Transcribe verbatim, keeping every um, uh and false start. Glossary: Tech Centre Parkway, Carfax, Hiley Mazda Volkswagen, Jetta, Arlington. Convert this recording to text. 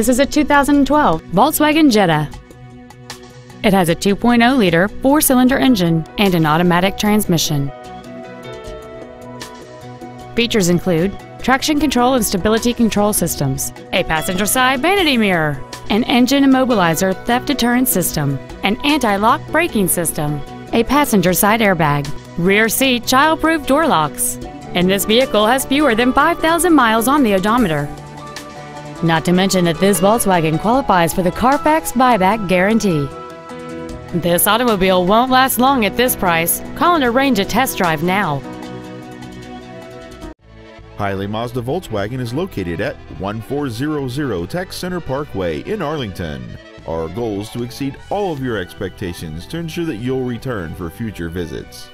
This is a two thousand twelve Volkswagen Jetta. It has a two point oh liter four-cylinder engine and an automatic transmission. Features include traction control and stability control systems, a passenger side vanity mirror, an engine immobilizer theft deterrent system, an anti-lock braking system, a passenger side airbag, rear seat child-proof door locks, and this vehicle has fewer than five thousand miles on the odometer. Not to mention that this Volkswagen qualifies for the Carfax buyback guarantee. This automobile won't last long at this price. Call and arrange a test drive now. Hiley Mazda Volkswagen is located at one four zero zero Tech Center Parkway in Arlington. Our goal is to exceed all of your expectations to ensure that you'll return for future visits.